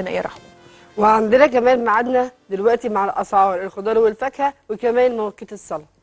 ربنا يرحمه. وعندنا كمان ميعادنا دلوقتي مع الاسعار الخضار والفاكهه وكمان موقت الصلاه.